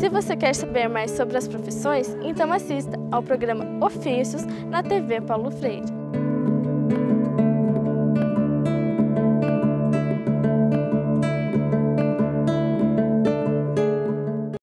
Se você quer saber mais sobre as profissões, então assista ao programa Ofícios na TV Paulo Freire.